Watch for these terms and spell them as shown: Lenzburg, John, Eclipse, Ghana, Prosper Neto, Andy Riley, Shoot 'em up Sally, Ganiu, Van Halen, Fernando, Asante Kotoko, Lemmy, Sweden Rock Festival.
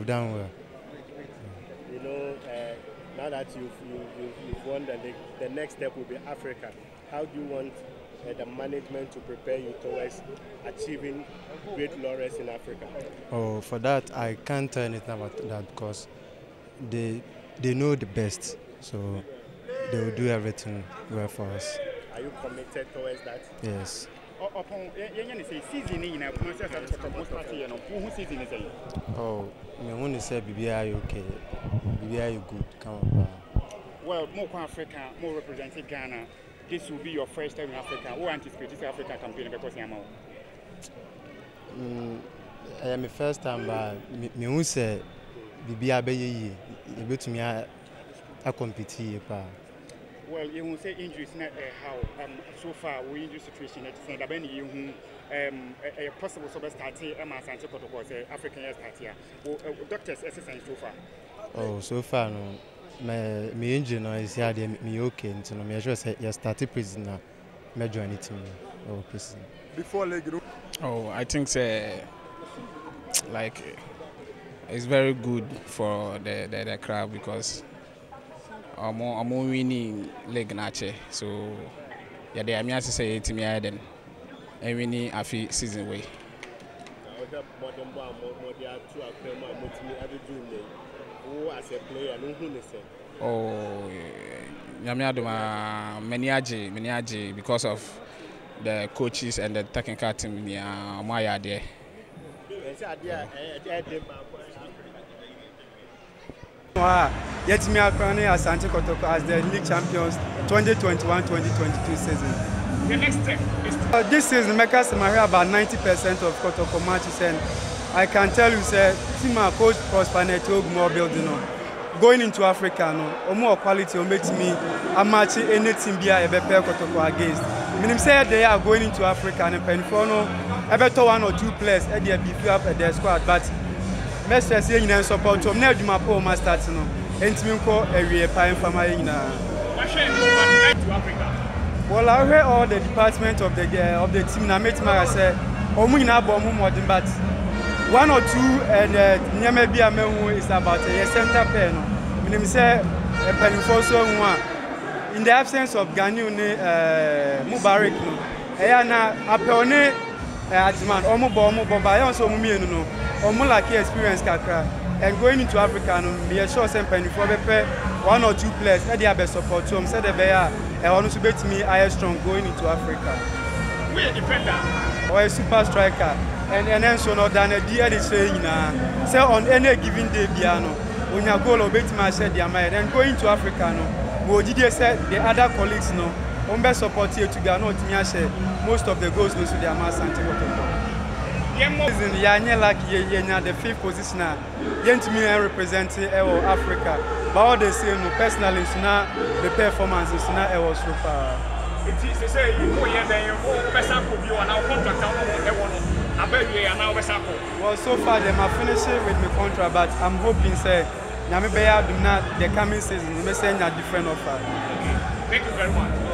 I've done well. You know, now that you've won the league, the next step will be Africa. How do you want the management to prepare you towards achieving great laurels in Africa? Oh, for that, I can't tell anything about that because they know the best, so they will do everything well for us. Are you committed towards that? Yes. Oh, my one is say BBI okay, BBI good, come on. Well, more Africa, more representing Ghana. This will be your first time in Africa. Who anticipates this African campaign because you I am the first time, but me who say BBI be ye, able to me a compete pa. Well, you will say injuries not how so far we injury situation at the same you a possible sober starting Asante Kotoko African year start here. Doctors exercise so far. Oh, so far no. My injury now is here. Me okay. So no, me sure say you started prisoner. Me join it me. Oh, prisoner. Before leg group. Oh, I think say like it's very good for the crowd because. I'm winning leg nature, so yeah, they are me to say to me I then and winning a few season way. Oh, yeah, many because of the coaches and the technical team. Yeah, my idea. Yet me Asante Kotoko as the league champions 2021-2022 season. The next step is this season makers am about 90% of Kotoko matches, and I can tell you say team coach Prosper Neto more building on going into Africa no more quality or make me a match any team be a pair Kotoko against. Meaning say they are going into Africa and Penfono every 1 or 2 players at their BQ up at their squad, but Mr. Senior support from now, my poor master, and Timco, every pine from my in Africa. Well, I heard all the department of the team, and I met myself, Omina Bomu Modern, but 1 or 2, and Nyame Biamemu is about a center pen. My name is Penifoso. In the absence of Ganiu Mubarak, I am a pioneer at man, Omu Bomu, but I also mean. Omulaki experience kakra, and going into Africa no be sure say Penifo be pay 1 or 2 players that they have support to say they be want to bet me I strong going into Africa. We a defender or a super striker and then so no than a deal is saying say on any given day biano when your goal or bet me said they am and going to Africa no we did say the other colleagues no on be support here to Ghana to say most of the goals go to their Asante Kotoko. Like the 5th positioner, yet me representing Africa. But all the same, personally, the performance is not so far. It is say you go here, then you go Western Kobe, and our contract I bet you are now Western Kobe. Well, so far, they are finishing with my contract, but I'm hoping, say, Namibia do not the coming season, they may send a different offer. Okay, thank you very much.